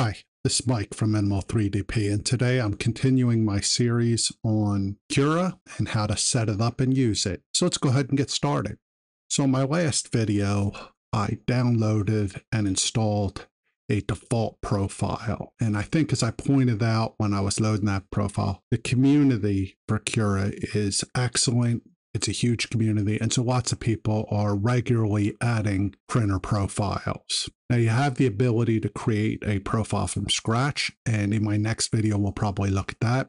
Hi, this is Mike from Minimal 3DP, and today I'm continuing my series on Cura and how to set it up and use it. So let's go ahead and get started. So in my last video, I downloaded and installed a default profile. And I think as I pointed out when I was loading that profile, the community for Cura is excellent. It's a huge community, and so lots of people are regularly adding printer profiles. Now you have the ability to create a profile from scratch, and in my next video we'll probably look at that.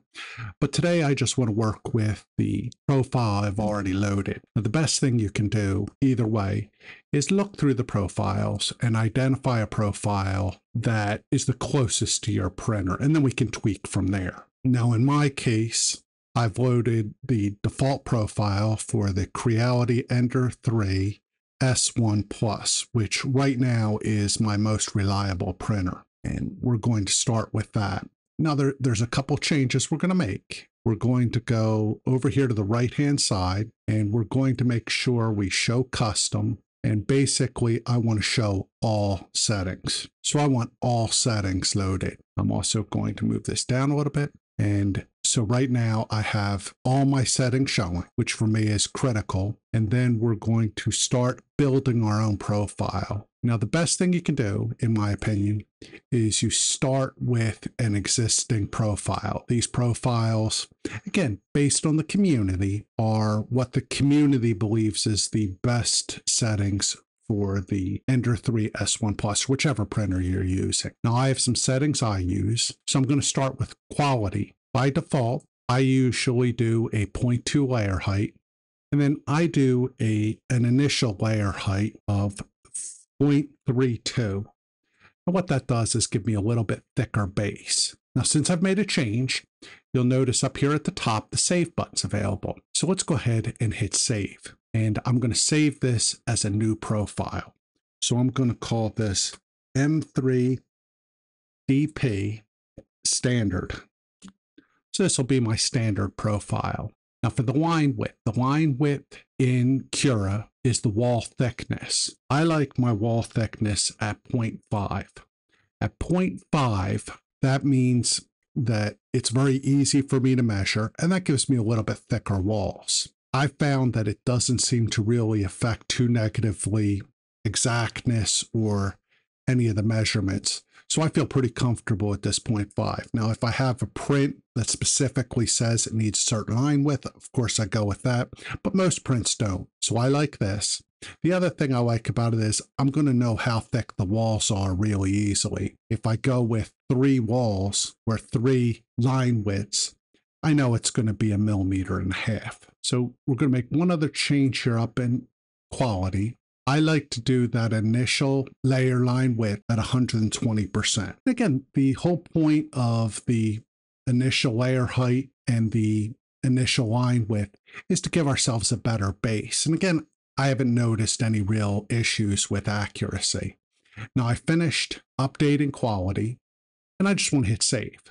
But today I just want to work with the profile I've already loaded. Now, the best thing you can do either way is look through the profiles and identify a profile that is the closest to your printer, and then we can tweak from there. Now in my case, I've loaded the default profile for the Creality Ender 3 S1+, which right now is my most reliable printer. And we're going to start with that. Now there's a couple changes we're going to make. We're going to go over here to the right-hand side, and we're going to make sure we show custom. And basically, I want to show all settings. So I want all settings loaded. I'm also going to move this down a little bit. And so right now I have all my settings showing, which for me is critical. And then we're going to start building our own profile. Now, the best thing you can do, in my opinion, is you start with an existing profile. These profiles, again, based on the community, are what the community believes is the best settings for the Ender 3 S1+, whichever printer you're using. Now, I have some settings I use, so I'm going to start with quality. By default, I usually do a 0.2 layer height, and then I do an initial layer height of 0.32. And what that does is give me a little bit thicker base. Now, since I've made a change, you'll notice up here at the top, the save button's available. So let's go ahead and hit save. And I'm going to save this as a new profile. So I'm going to call this M3DP Standard. So this will be my standard profile. Now for the line width in Cura is the wall thickness. I like my wall thickness at 0.5. At 0.5, that means that it's very easy for me to measure, and that gives me a little bit thicker walls. I found that it doesn't seem to really affect too negatively exactness or any of the measurements. So I feel pretty comfortable at this 0.5. Now, if I have a print that specifically says it needs a certain line width, of course I go with that, but most prints don't. So I like this. The other thing I like about it is I'm going to know how thick the walls are really easily. If I go with 3 walls or 3 line widths, I know it's going to be 1.5 millimeters. So we're going to make one other change here up in quality. I like to do that initial layer line width at 120%. Again, the whole point of the initial layer height and the initial line width is to give ourselves a better base. And again, I haven't noticed any real issues with accuracy. Now I finished updating quality, and I just want to hit save.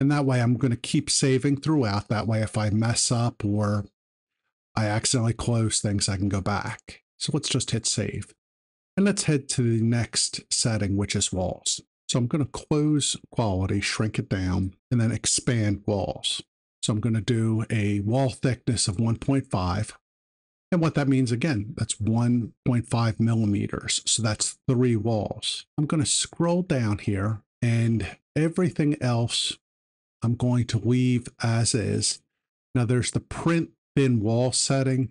And that way I'm going to keep saving throughout. That way if I mess up or I accidentally close things, I can go back. So let's just hit save. And let's head to the next setting, which is walls. So I'm going to close quality, shrink it down, and then expand walls. So I'm going to do a wall thickness of 1.5. And what that means, again, that's 1.5 millimeters. So that's 3 walls. I'm going to scroll down here, and everything else I'm going to leave as is. Now there's the print thin wall setting.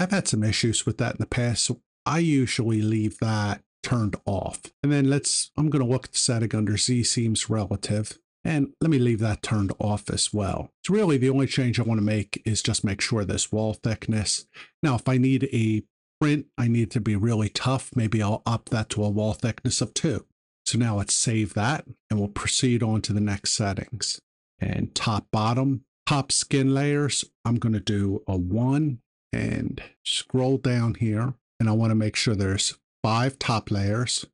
I've had some issues with that in the past, so I usually leave that turned off. And then I'm going to look at the setting under Z seams relative, and let me leave that turned off as well. So really the only change I want to make is just make sure this wall thickness. Now if I need a print, I need to be really tough, maybe I'll up that to a wall thickness of 2. So now let's save that, and we'll proceed on to the next settings. And top bottom, top skin layers, I'm going to do a 1 and scroll down here. And I want to make sure there's 5 top layers,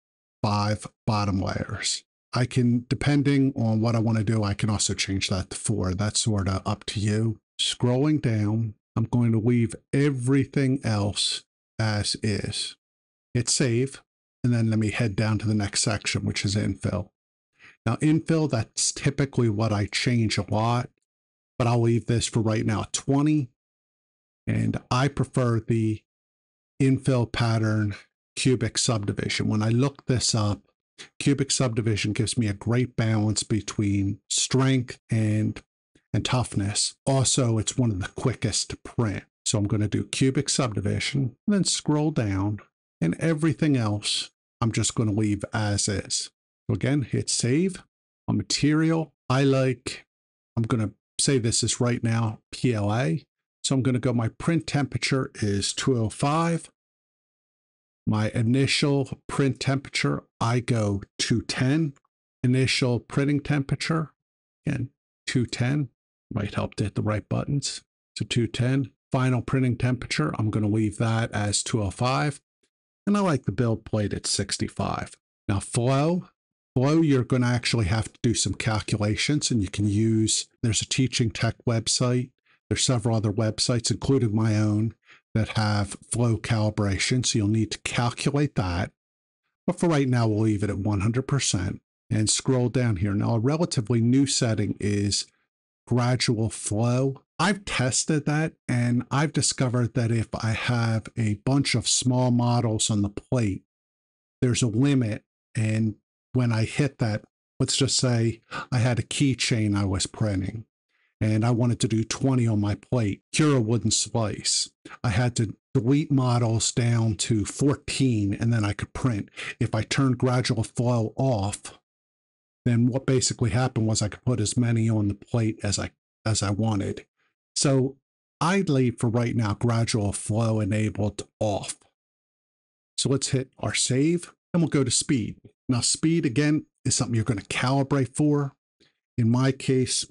5 bottom layers. I can, depending on what I want to do, I can also change that to 4. That's sort of up to you. Scrolling down, I'm going to leave everything else as is. Hit save. And then let me head down to the next section, which is infill. Now infill, that's typically what I change a lot, but I'll leave this for right now 20. And I prefer the infill pattern cubic subdivision. When I look this up, cubic subdivision gives me a great balance between strength and toughness. Also, it's one of the quickest to print. So I'm going to do cubic subdivision, and then scroll down, and everything else I'm just going to leave as is. So again, hit save. On material, I'm going to say this is right now PLA. So I'm going to go, my print temperature is 205. My initial print temperature, I go 210. Initial printing temperature, again, 210. Might help to hit the right buttons. So 210. Final printing temperature, I'm going to leave that as 205. And I like the build plate at 65. Now flow, you're going to actually have to do some calculations, and you can use, there's a Teaching Tech website. There's several other websites, including my own, that have flow calibration, so you'll need to calculate that. But for right now, we'll leave it at 100% and scroll down here. Now, a relatively new setting is gradual flow. I've tested that, and I've discovered that if I have a bunch of small models on the plate, there's a limit, and when I hit that, let's just say I had a keychain I was printing, and I wanted to do 20 on my plate. Cura wouldn't slice. I had to delete models down to 14, and then I could print. If I turned gradual flow off, then what basically happened was I could put as many on the plate as I wanted. So I'd leave for right now gradual flow enabled off. So let's hit our save, and we'll go to speed. Now speed, again, is something you're going to calibrate for. In my case,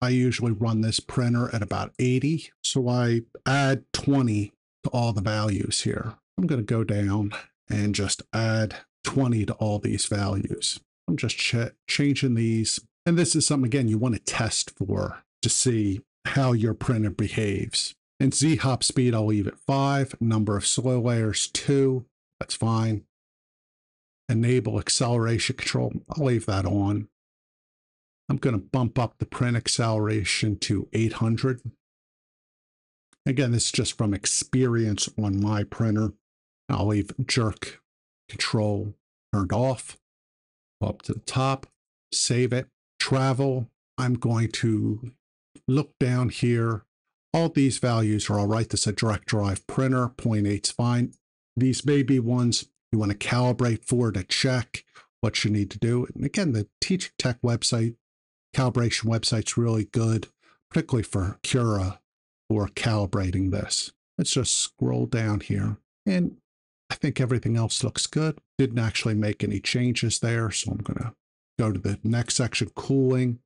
I usually run this printer at about 80, so I add 20 to all the values here. I'm going to go down and just add 20 to all these values. I'm just changing these, and this is something, again, you want to test for to see how your printer behaves. And Z-hop speed, I'll leave at 5, number of slow layers 2, that's fine. Enable acceleration control, I'll leave that on. I'm going to bump up the print acceleration to 800. Again, this is just from experience on my printer. I'll leave jerk control turned off. Go up to the top, save it. Travel, I'm going to look down here. All these values are all right. This is a direct drive printer, 0.8's fine. These may be ones you want to calibrate for to check what you need to do. And again, the Teaching Tech website, calibration website's really good, particularly for Cura for calibrating this. Let's just scroll down here, and I think everything else looks good. Didn't actually make any changes there, so I'm going to go to the next section, cooling.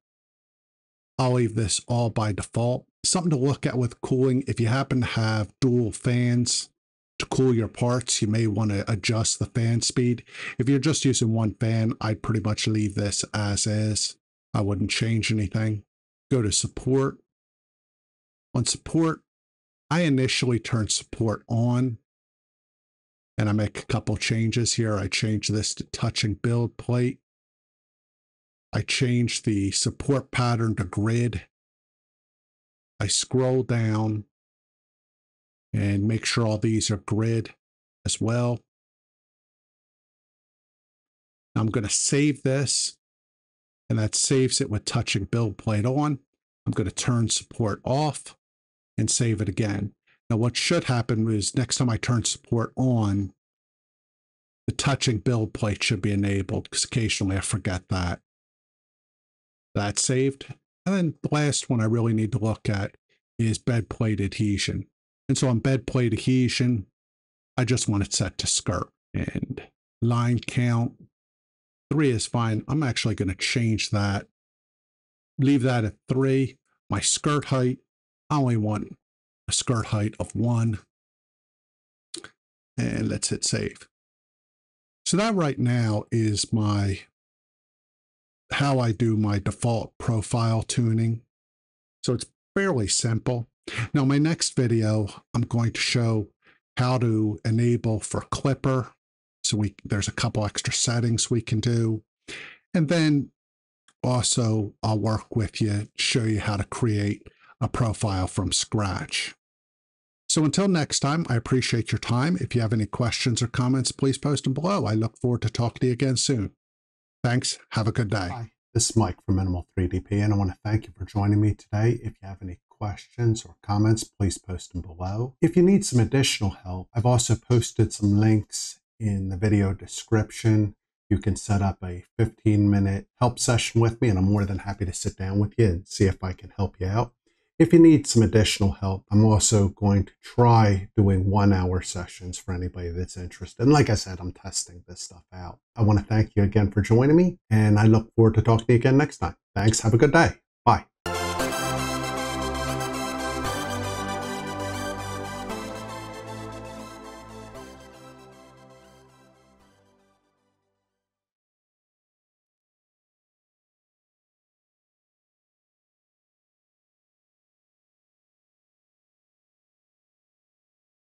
I'll leave this all by default. Something to look at with cooling, if you happen to have dual fans to cool your parts, you may want to adjust the fan speed. If you're just using one fan, I'd pretty much leave this as is. I wouldn't change anything. Go to support. On support, I initially turn support on, and I make a couple changes here. I change this to touching build plate. I change the support pattern to grid. I scroll down and make sure all these are grid as well. I'm going to save this, and that saves it with touching build plate on. I'm going to turn support off and save it again. Now what should happen is next time I turn support on, the touching build plate should be enabled, because occasionally I forget that. That's saved. And then the last one I really need to look at is bed plate adhesion. And so on bed plate adhesion, I just want it set to skirt. And line count, 3 is fine. I'm actually going to change that. Leave that at 3. My skirt height, I only want a skirt height of 1. And let's hit save. So that right now is how I do my default profile tuning. So it's fairly simple. Now, my next video, I'm going to show how to enable for Clipper. So there's a couple extra settings we can do. And then Also, I'll work with you, show you how to create a profile from scratch. So until next time, I appreciate your time. If you have any questions or comments, please post them below. I look forward to talking to you again soon. Thanks. Have a good day. Hi, this is Mike from Minimal 3DP, and I want to thank you for joining me today. If you have any questions or comments, please post them below. If you need some additional help, I've also posted some links in the video description. You can set up a 15-minute help session with me, and I'm more than happy to sit down with you and see if I can help you out. If you need some additional help, I'm also going to try doing 1-hour sessions for anybody that's interested. And like I said, I'm testing this stuff out. I want to thank you again for joining me, and I look forward to talking to you again next time. Thanks. Have a good day.